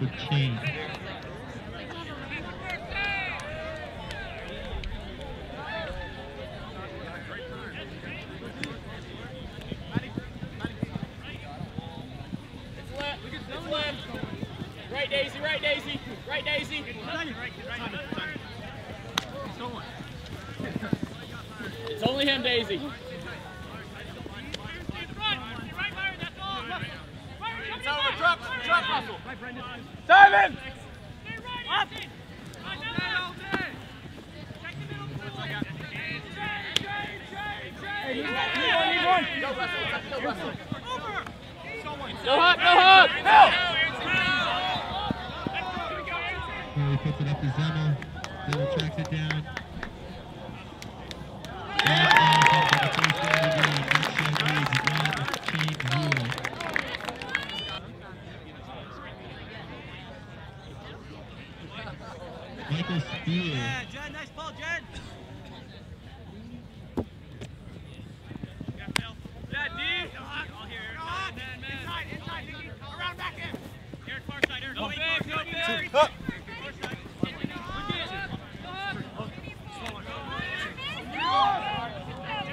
would change. It's only him, Daisy. Simon! Up! No hop, no hop! Help! He puts it up to Zemo. Zemo tracks it down. Michael Steele. Yeah, Jen, nice ball, Jen. Yeah, D. All here. Inside, inside. Around back in. Eric, far side. Eric, no big, no big. Far side.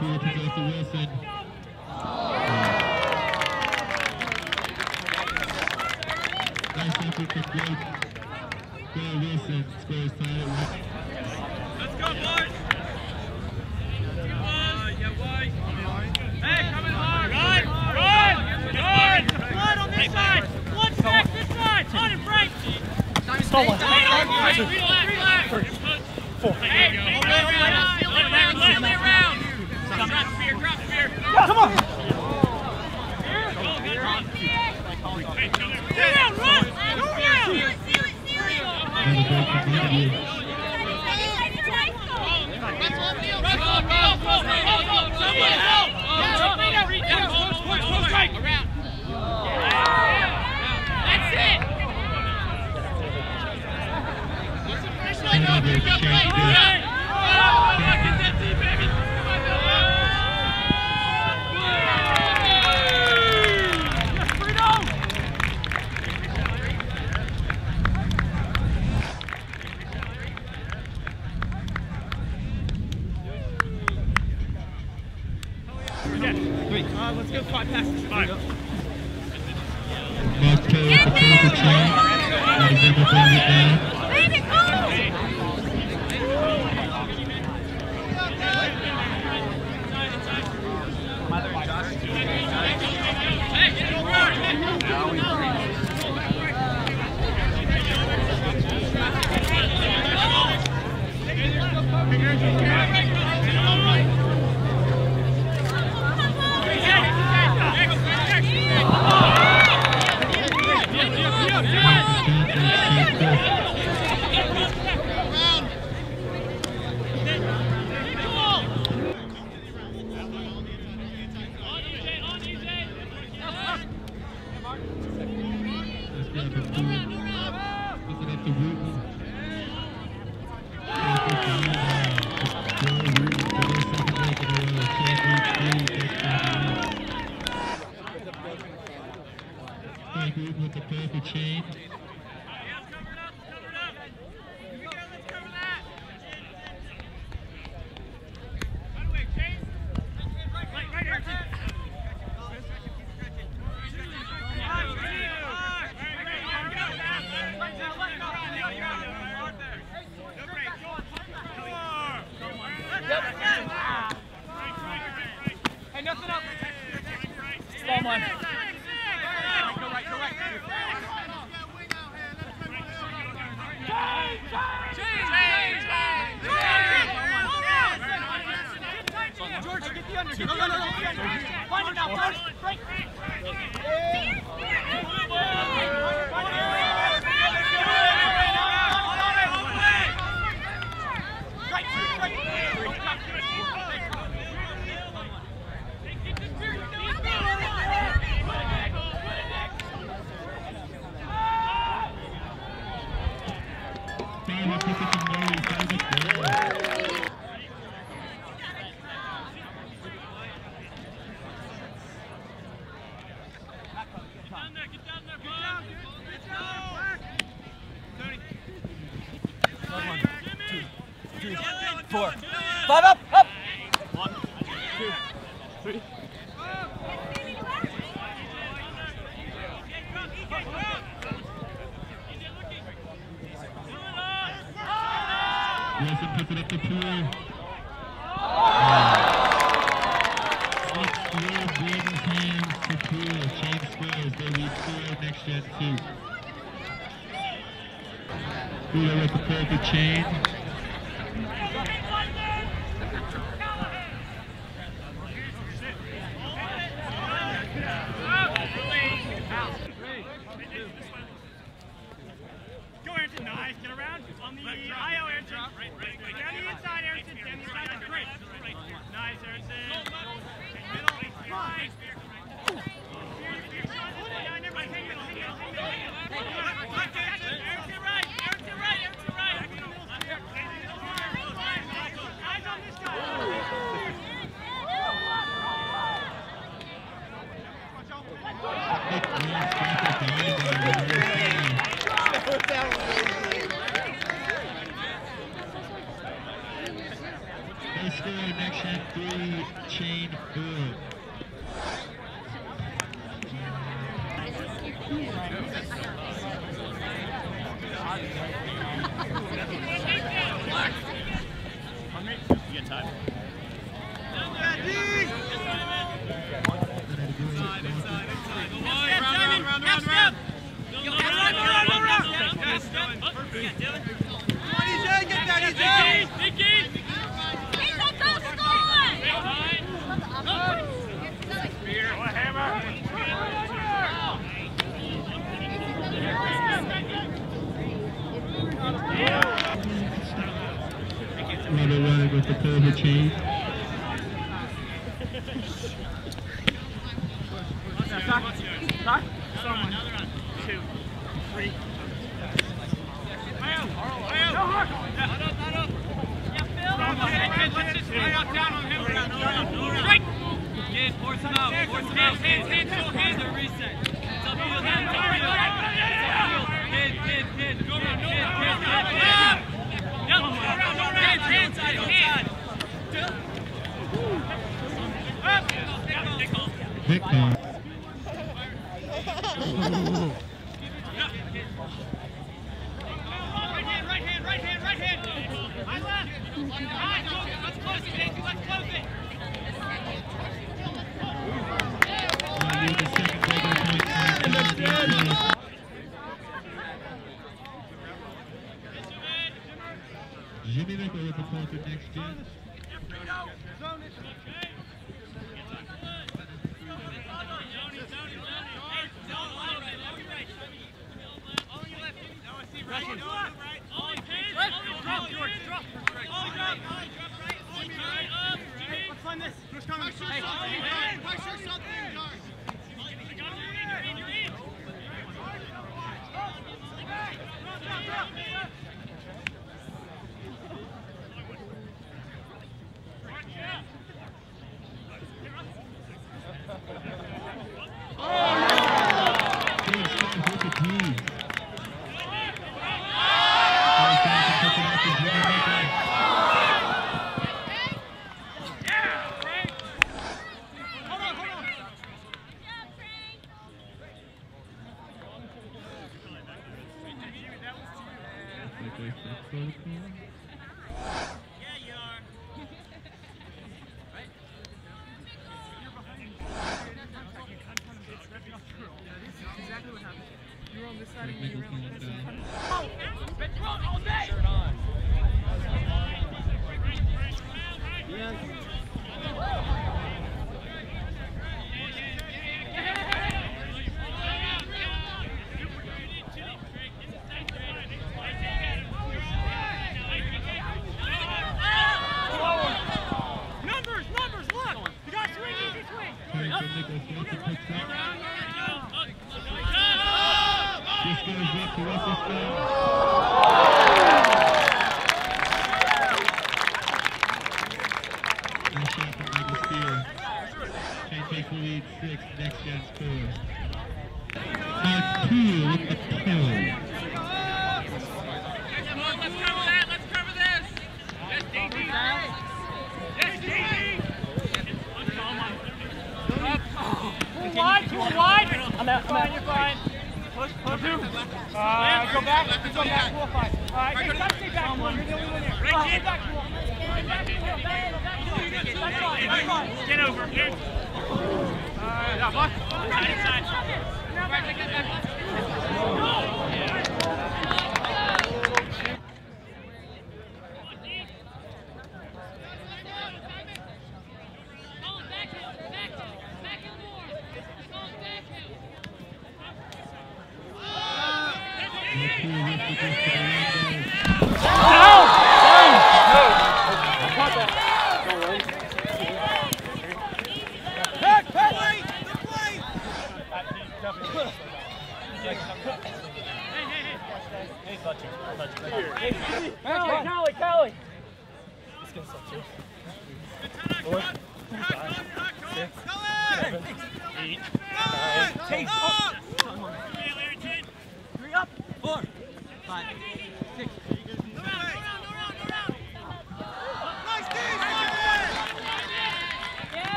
Look at it. Wilson. Nice effort for Blake. Wilson scores tight. Let's go, boys! Yeah, boy. Hey, coming hard! Run! Run! Run on this side! One back this side! On it, Frank! Relax! Hey, lay around! Drop spear! Come on! Let's go 5 passes. 5. Get there! Baby, go! With the purple chain. Come on. 4. 5 up, up. 1, 2, 3. Wilson puts it up to 2. Next-gen 2. Lula with the pull to Chain. Go, Arenson. Nice. Get around. On the IO, Arenson. Down the inside, Arenson. Down the inside. Great. Nice, Arenson. Middle. Nice. They score next at 3, Chain 4. Hungry? You got time. Another running with the pull to Chain. Another run. 2, 3. Victor. Jimmy Victor with the ball to next year. Let's cover this! Wide. I'm out. You're fine. Push. Go back. We'll fight. All right. Hey, stay back one. You're the only one here. Stay back one. Get over. Right.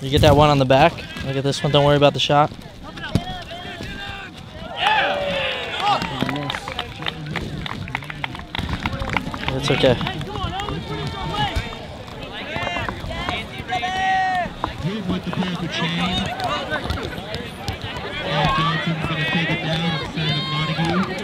You get that one on the back. Look at this one. Don't worry about the shot. It's okay. Here's what the players were chanting. Eric Johnson's going to take it down inside of Montague.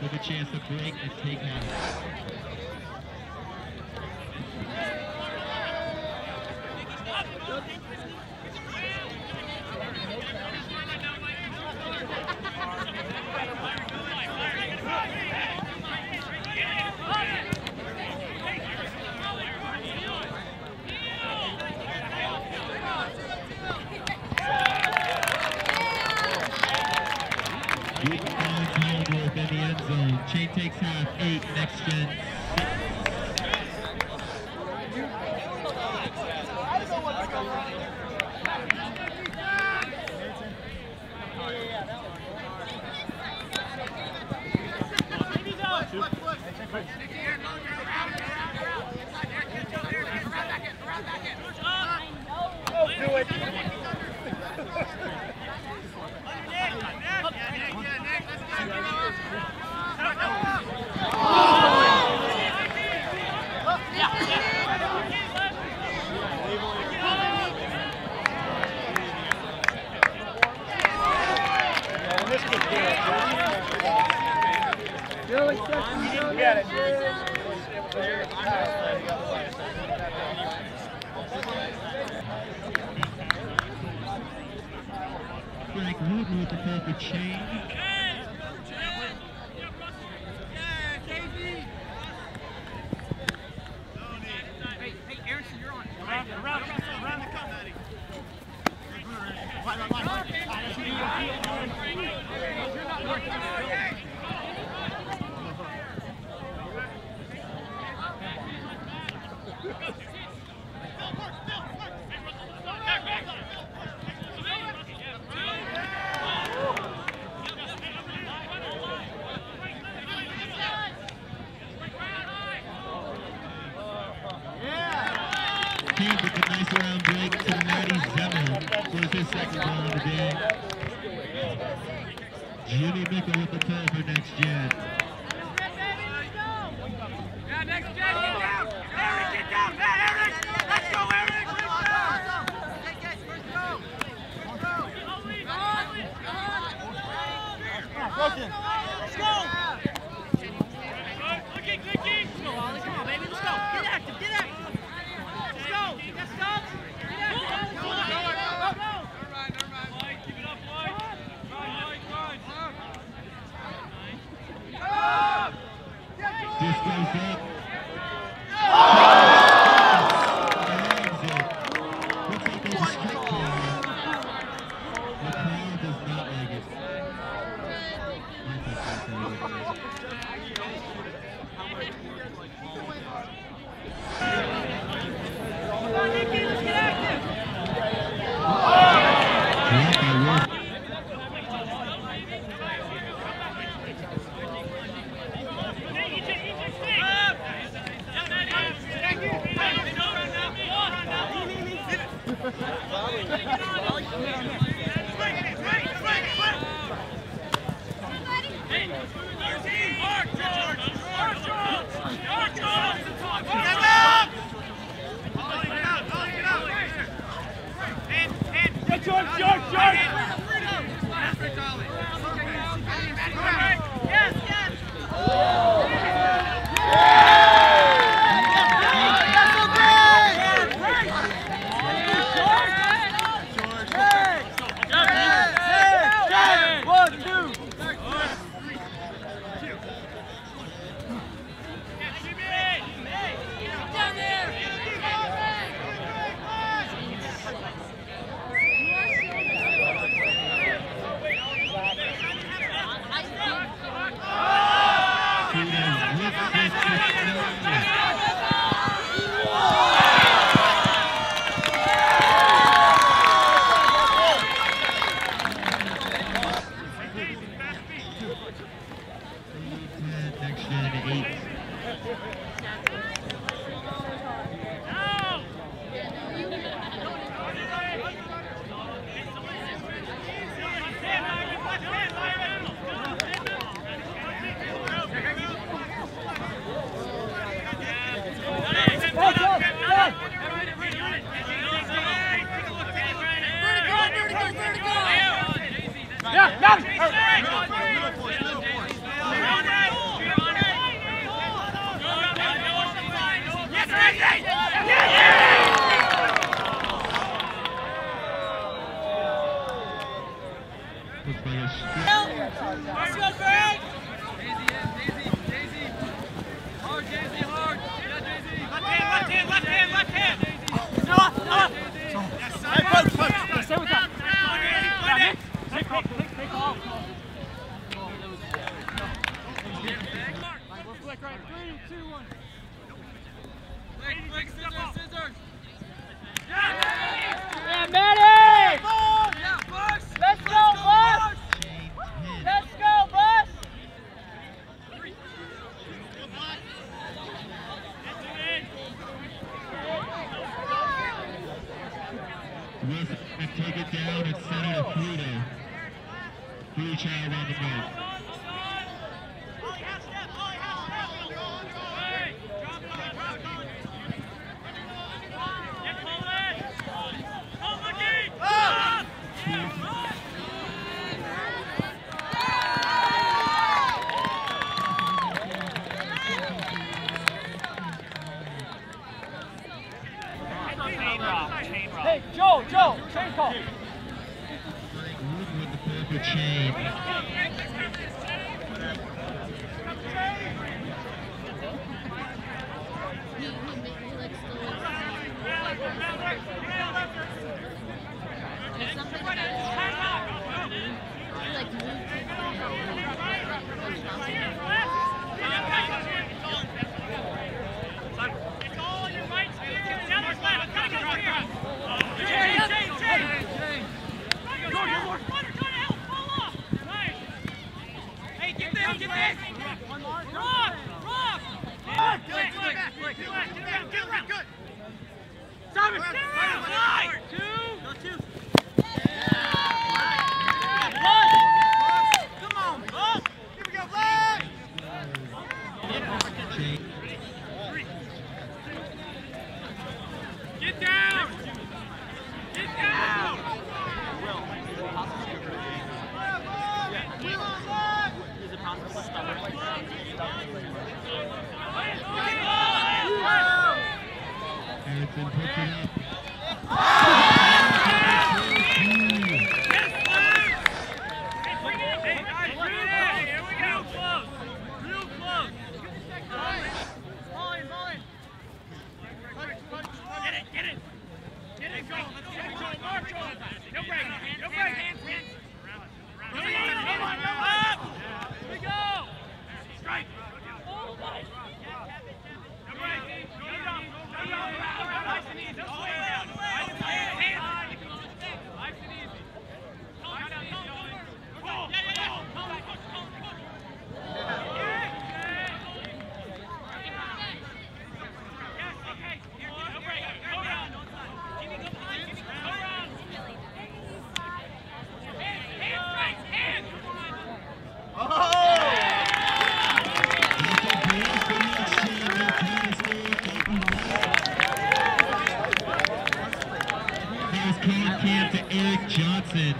With a chance to break and take out. Chain takes half, 8, next gen. Greg Wood with the perfect chain. Judy Mickle with the call for next gen. Yeah, next gen, get down! Eric, get down! Hey, Eric! Let's go, Eric! Let's go! Let's go! Let's go! Look at Clicky! Come on, Ollie, come on, baby, let's go! Get active, get active! Let's go! Let's go! Get active! Go, go, go! Keep it up, Lloyd. Run, Lloyd, run. Go, Arenson puts it up. Johnson.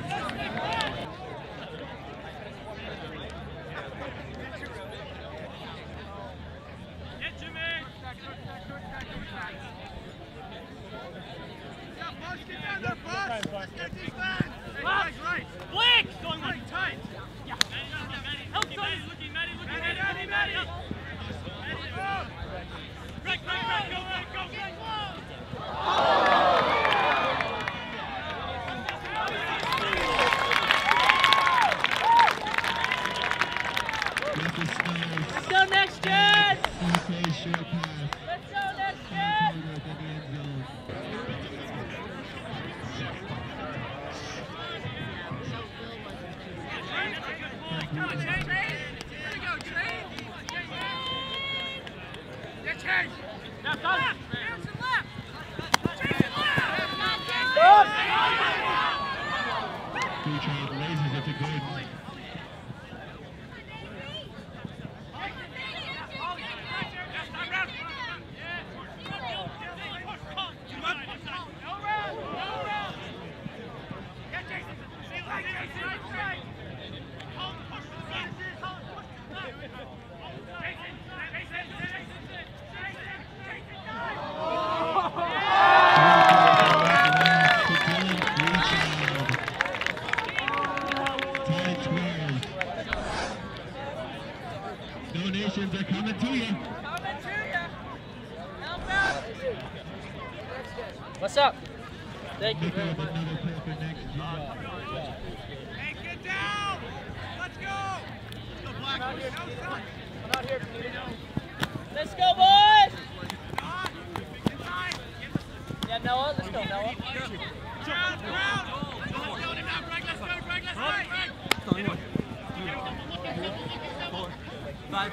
What's up? Thank you very much. Hey, get down! Let's go! I'm not here to do it. Let's go, boys! Yeah, Noah, let's go, Noah. Round, round! Let's go, Greg, let's go, Greg, let's go, Greg! 4, 5.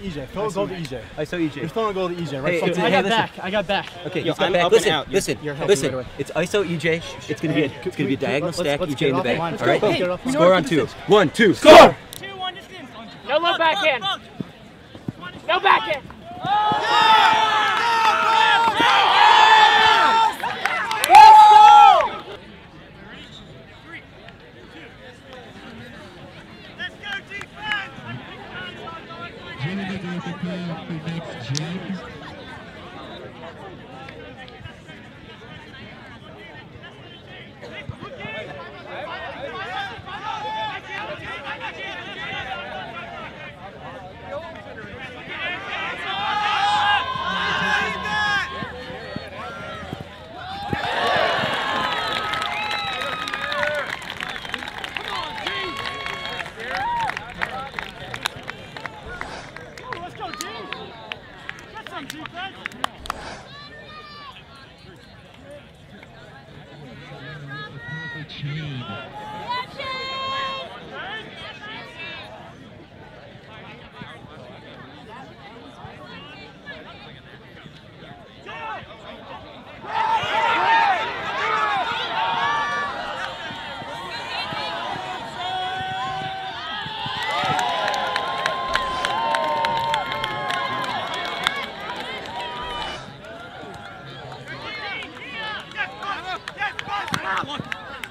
EJ. I saw EJ. You're throwing a goal to EJ, right? Hey, I got back. Okay, yo, I'm back. Up listen, and out. Listen. Right away. It's ISO EJ. It's gonna be a diagonal stack. EJ in the back. All right. Hey, score on 2. 1, 2. Score. 2-1 distance. No low backhand. No backhand. Yes, boss!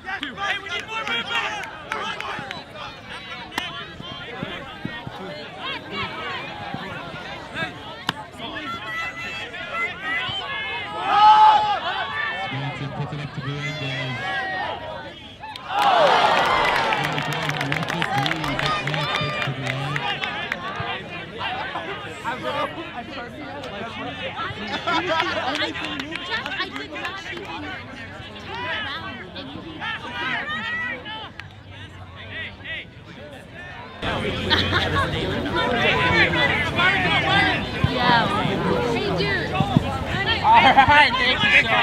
Yes, boss! Hey, we need more! coming up to do All right, thank you so much. Go!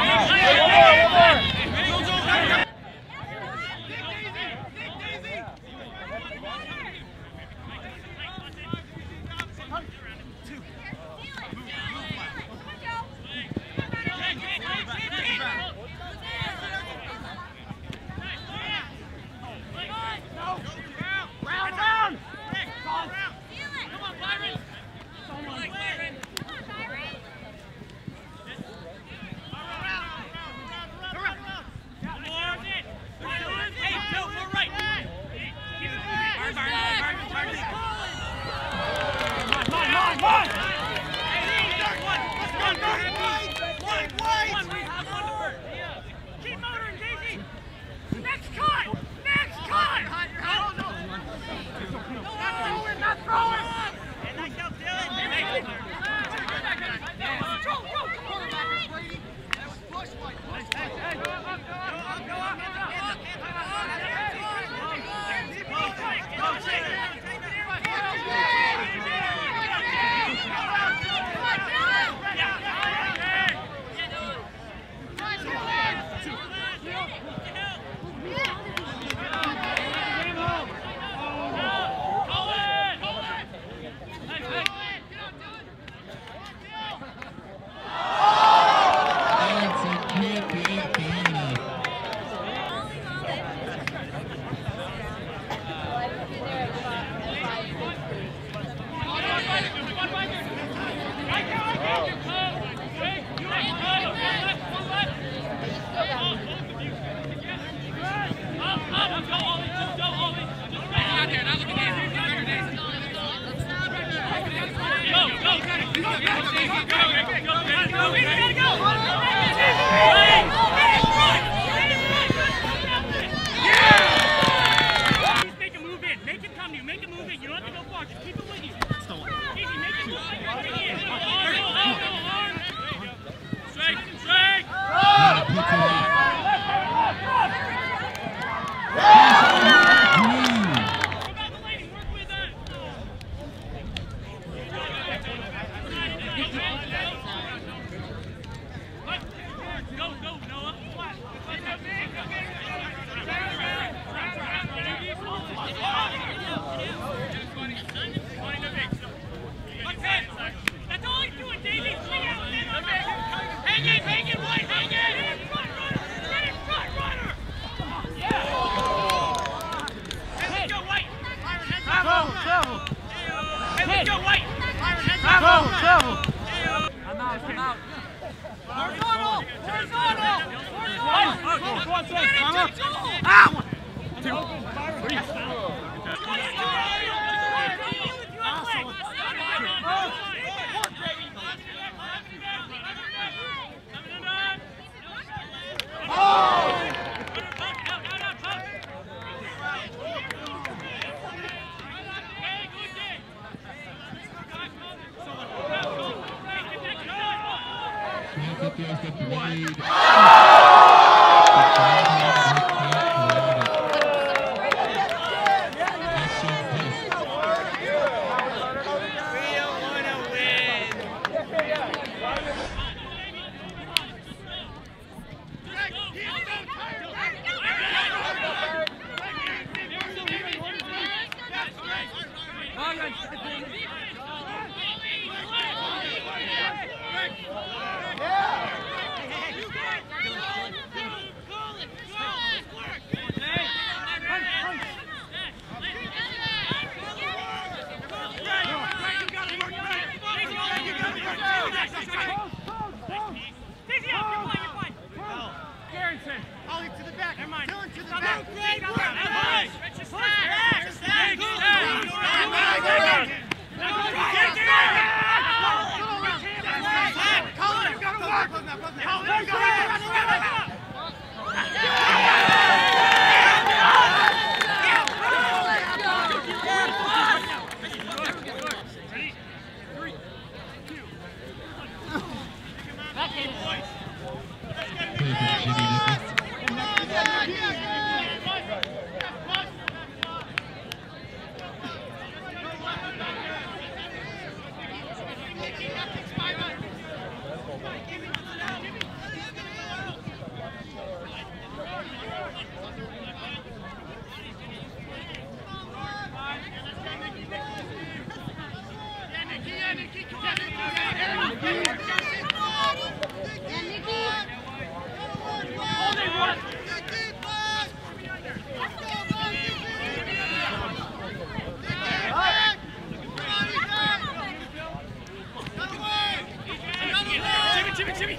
Jimmy.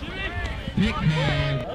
Big man.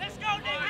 Let's go, George.